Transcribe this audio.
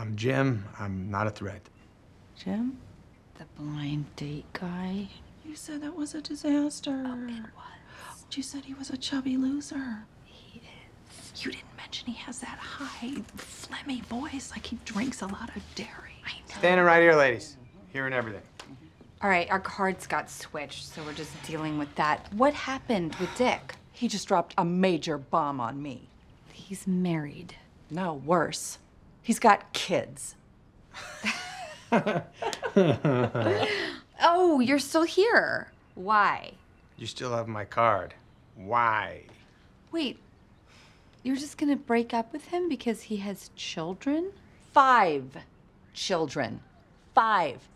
I'm Jim. I'm not a threat. Jim? The blind date guy? You said that was a disaster. Oh, it was. You said he was a chubby loser. He is. You didn't mention he has that high, phlegmy voice, like he drinks a lot of dairy. I know. Standing right here, ladies. Hearing everything. All right, our cards got switched, so we're just dealing with that. What happened with Dick? He just dropped a major bomb on me. He's married. No, worse. He's got kids. Oh, you're still here. Why? You still have my card. Why? Wait, you're just gonna break up with him because he has children? 5 children. 5.